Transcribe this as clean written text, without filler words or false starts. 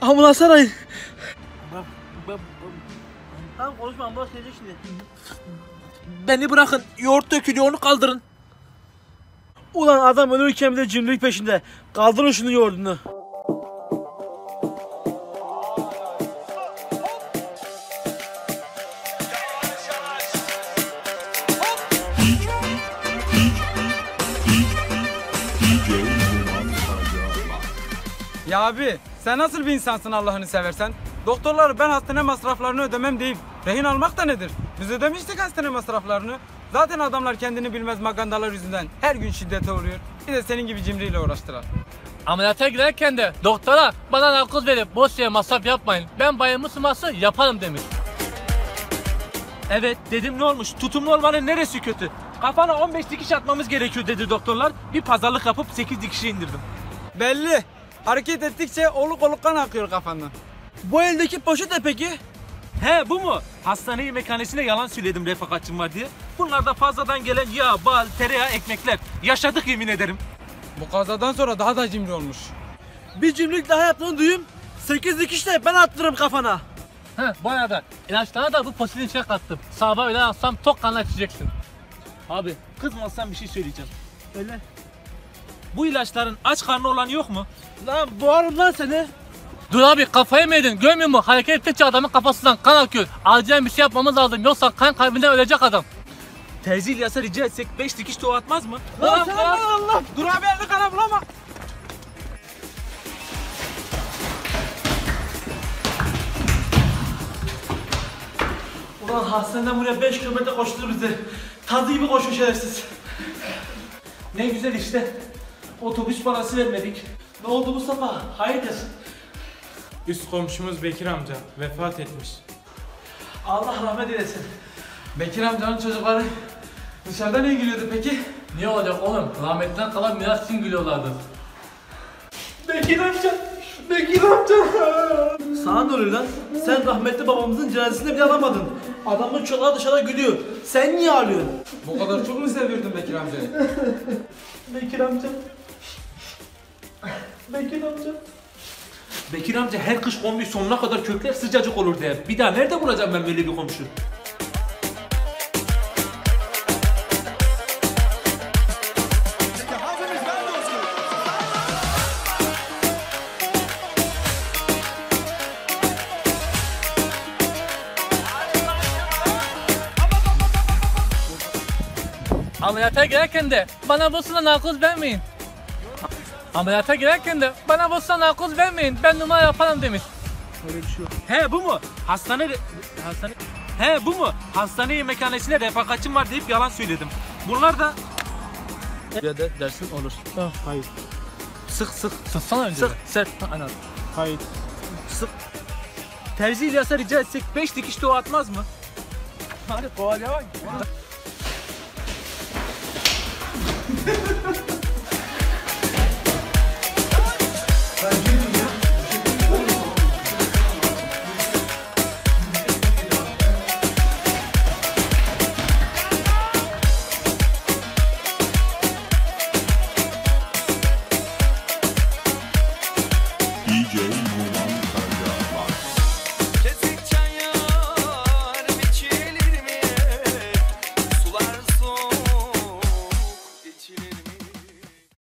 Ambulans arayın. Tamam konuşma, ambulans gelecek şimdi. Beni bırakın, yoğurt dökülüyor, onu kaldırın. Ulan adam ölürken bir de cimrilik peşinde. Kaldırın şunu, yoğurdunu. Ya abi, sen nasıl bir insansın Allah'ını seversen? Doktorlar ben hastane masraflarını ödemem deyip rehin almak da nedir? Biz ödemiştik hastane masraflarını. Zaten adamlar kendini bilmez magandalar yüzünden her gün şiddete uğruyor. Bir de senin gibi cimriyle uğraştılar. Ameliyata girerken de doktora bana narkoz verip boş yere masraf yapmayın, ben bayılma sıması yaparım demiş. Evet dedim, ne olmuş? Tutumlu olmanın neresi kötü? Kafana 15 dikiş atmamız gerekiyor dedi doktorlar. Bir pazarlık yapıp 8 dikişi indirdim. Belli. Hareket ettikçe oluk oluk kan akıyor kafandan. Bu eldeki poşet ne peki? He bu mu? Hastane yemekhanesine yalan söyledim refakatçım var diye. Bunlar da fazladan gelen yağ, bal, tereyağı, ekmekler. Yaşadık yemin ederim. Bu kazadan sonra daha da cimri olmuş. Bir cimrilik daha yaptığını duyayım. 8 dikişle ben attırırım kafana. He bayağı da. İlaçlarına da bu poşetin içine kattım. Sabah öyle alsam tok kanla içeceksin. Abi kızmazsan bir şey söyleyeceğim. Öyle. Bu ilaçların aç karnı olanı yok mu? Lan boğarım lan seni. Dur abi, kafayı mı yedin? Görmüyor musun? Hareket ettikçe adamın kafasından kan akıyor. Acilen bir şey yapmamız lazım, yoksa kan kaybından ölecek adam. Terzi İlyas'a rica etsek 5 dikiş tohum atmaz mı? Lan sen Allah! Dur abi, elini kana bulama. Ulan hastaneden buraya 5 kilometre koşturur bizi. Tadı gibi koşmuş şerefsiz. Ne güzel işte. Otobüs parası vermedik. Ne oldu Mustafa? Hayırdır? Üst komşumuz Bekir amca vefat etmiş. Allah rahmet eylesin. Bekir amcanın çocukları dışarıda ne gülüyordu peki? Niye olacak oğlum? Rahmetten kalan miras için gülüyorlardı. Bekir amca! Bekir amca! Sana ne oluyor lan? Sen rahmetli babamızın cenazesinde bile alamadın. Adamın çocukları dışarıda gülüyor. Sen niye ağlıyorsun? Bu kadar çok mu seviyordun Bekir amcayı? Bekir amca! Bekir amca! Bekir amca her kış kombiyi sonuna kadar kökler, sıcacık olur der. Bir daha nerede bulacağım ben böyle bir komşu? Ameliyata girerken de bana bosuna narkoz vermeyin. Ameliyata girerken de bana bosuna narkoz vermeyin, ben numara yaparım demiş. Öyle bir şey yok. He bu mu? He bu mu? Hastane yemekhanesine refakatçim var deyip yalan söyledim. Bunlar da... Ya da dersin olur. Ah, hayır. Sık sık. Sıksana önce. Sık. Sert. Aynen. Hayır. Sık. Terzi İlyas'a rica etsek 5 dikiş tohum atmaz mı? Hadi kovalya var.